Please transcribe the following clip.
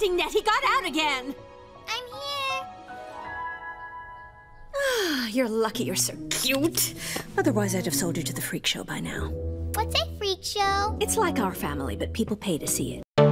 hunting net. He got out again. I'm here. You're lucky you're so cute. Otherwise, I'd have sold you to the freak show by now. What's a freak show? It's like Our Family, but people pay to see it.